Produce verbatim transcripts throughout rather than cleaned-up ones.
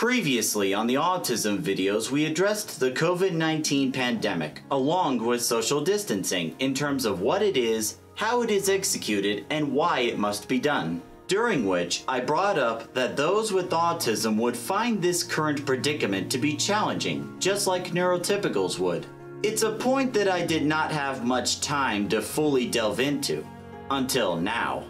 Previously on the autism videos, we addressed the COVID nineteen pandemic, along with social distancing, in terms of what it is, how it is executed, and why it must be done. During which, I brought up that those with autism would find this current predicament to be challenging, just like neurotypicals would. It's a point that I did not have much time to fully delve into, until now.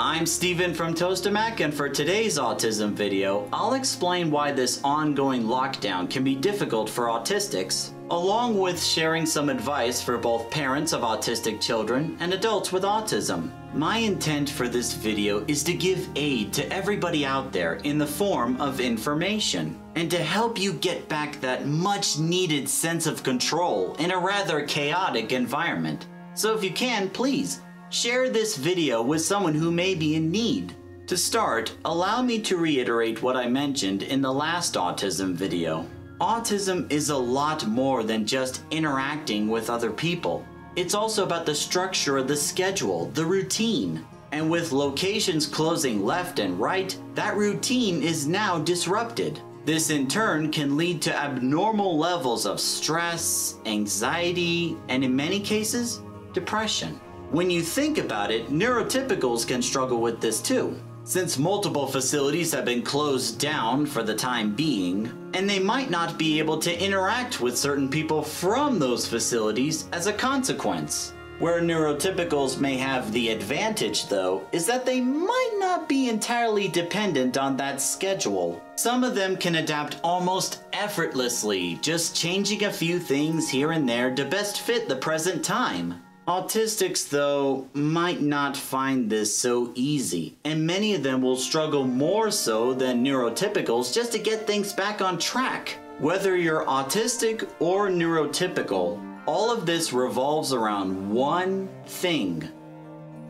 I'm Steven from Tostemac, and for today's autism video, I'll explain why this ongoing lockdown can be difficult for autistics, along with sharing some advice for both parents of autistic children and adults with autism. My intent for this video is to give aid to everybody out there in the form of information, and to help you get back that much needed sense of control in a rather chaotic environment. So if you can, please, share this video with someone who may be in need. To start, allow me to reiterate what I mentioned in the last autism video. Autism is a lot more than just interacting with other people. It's also about the structure of the schedule, the routine. And with locations closing left and right, that routine is now disrupted. This in turn can lead to abnormal levels of stress, anxiety, and in many cases, depression. When you think about it, neurotypicals can struggle with this too, since multiple facilities have been closed down for the time being, and they might not be able to interact with certain people from those facilities as a consequence. Where neurotypicals may have the advantage, though, is that they might not be entirely dependent on that schedule. Some of them can adapt almost effortlessly, just changing a few things here and there to best fit the present time. Autistics, though, might not find this so easy, and many of them will struggle more so than neurotypicals just to get things back on track. Whether you're autistic or neurotypical, all of this revolves around one thing: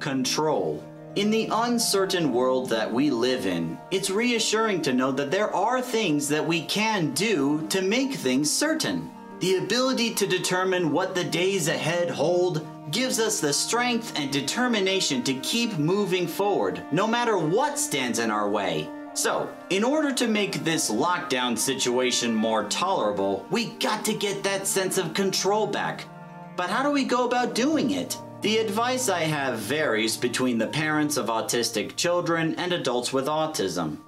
control. In the uncertain world that we live in, it's reassuring to know that there are things that we can do to make things certain. The ability to determine what the days ahead hold gives us the strength and determination to keep moving forward, no matter what stands in our way. So, in order to make this lockdown situation more tolerable, we got to get that sense of control back. But how do we go about doing it? The advice I have varies between the parents of autistic children and adults with autism.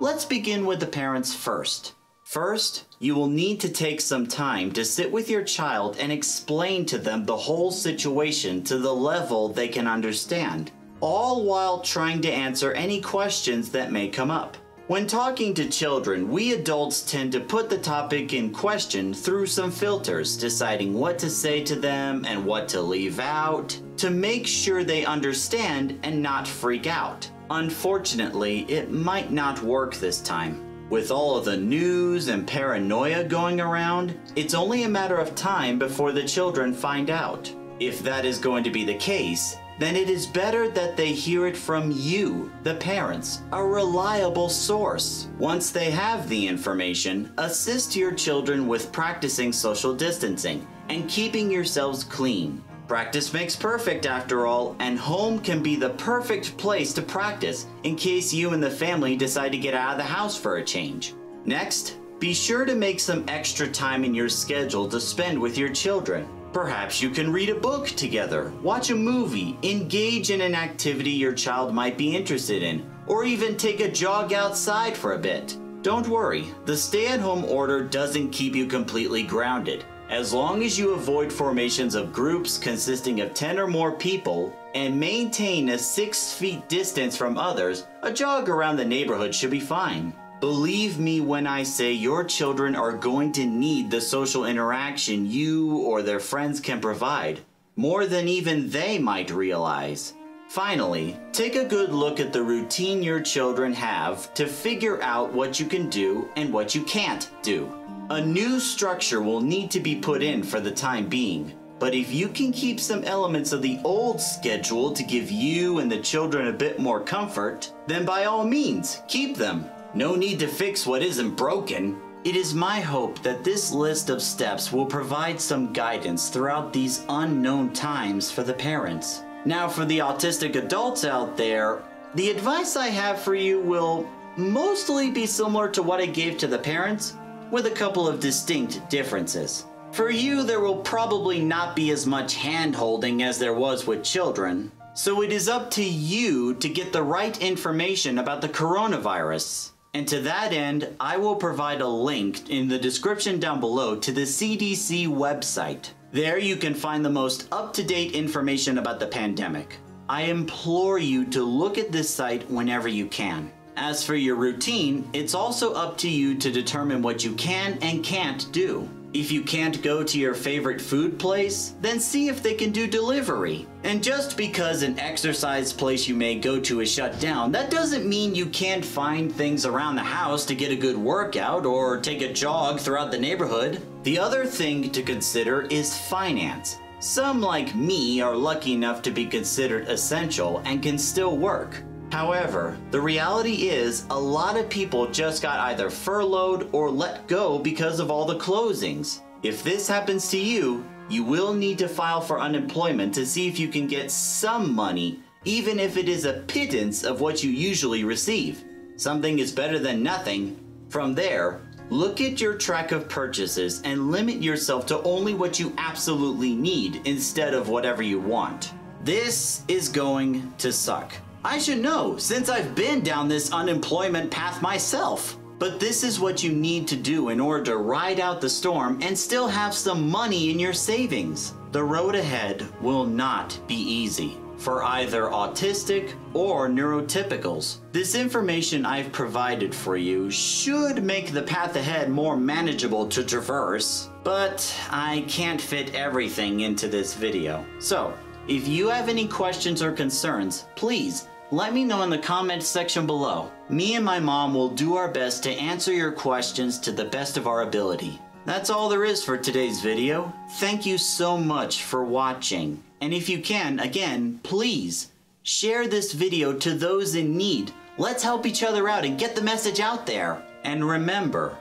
Let's begin with the parents first. First, you will need to take some time to sit with your child and explain to them the whole situation to the level they can understand, all while trying to answer any questions that may come up. When talking to children, we adults tend to put the topic in question through some filters, deciding what to say to them and what to leave out, to make sure they understand and not freak out. Unfortunately, it might not work this time. With all of the news and paranoia going around, it's only a matter of time before the children find out. If that is going to be the case, then it is better that they hear it from you, the parents, a reliable source. Once they have the information, assist your children with practicing social distancing and keeping yourselves clean. Practice makes perfect, after all, and home can be the perfect place to practice in case you and the family decide to get out of the house for a change. Next, be sure to make some extra time in your schedule to spend with your children. Perhaps you can read a book together, watch a movie, engage in an activity your child might be interested in, or even take a jog outside for a bit. Don't worry, the stay-at-home order doesn't keep you completely grounded. As long as you avoid formations of groups consisting of ten or more people and maintain a six feet distance from others, a jog around the neighborhood should be fine. Believe me when I say your children are going to need the social interaction you or their friends can provide, more than even they might realize. Finally, take a good look at the routine your children have to figure out what you can do and what you can't do. A new structure will need to be put in for the time being, but if you can keep some elements of the old schedule to give you and the children a bit more comfort, then by all means, keep them. No need to fix what isn't broken. It is my hope that this list of steps will provide some guidance throughout these unknown times for the parents. Now, for the autistic adults out there, the advice I have for you will mostly be similar to what I gave to the parents, with a couple of distinct differences. For you, there will probably not be as much hand-holding as there was with children, so it is up to you to get the right information about the coronavirus. And to that end, I will provide a link in the description down below to the C D C website. There you can find the most up-to-date information about the pandemic. I implore you to look at this site whenever you can. As for your routine, it's also up to you to determine what you can and can't do. If you can't go to your favorite food place, then see if they can do delivery. And just because an exercise place you may go to is shut down, that doesn't mean you can't find things around the house to get a good workout or take a jog throughout the neighborhood. The other thing to consider is finance. Some, like me, are lucky enough to be considered essential and can still work. However, the reality is a lot of people just got either furloughed or let go because of all the closings. If this happens to you, you will need to file for unemployment to see if you can get some money, even if it is a pittance of what you usually receive. Something is better than nothing. From there, look at your track of purchases and limit yourself to only what you absolutely need instead of whatever you want. This is going to suck. I should know, since I've been down this unemployment path myself. But this is what you need to do in order to ride out the storm and still have some money in your savings. The road ahead will not be easy for either autistic or neurotypicals. This information I've provided for you should make the path ahead more manageable to traverse, but I can't fit everything into this video. So, if you have any questions or concerns, please let me know in the comments section below. Me and my mom will do our best to answer your questions to the best of our ability. That's all there is for today's video. Thank you so much for watching. And if you can, again, please share this video to those in need. Let's help each other out and get the message out there. And remember,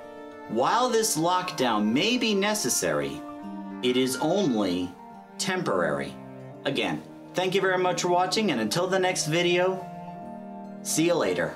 while this lockdown may be necessary, it is only temporary. Again, thank you very much for watching, and until the next video, see you later.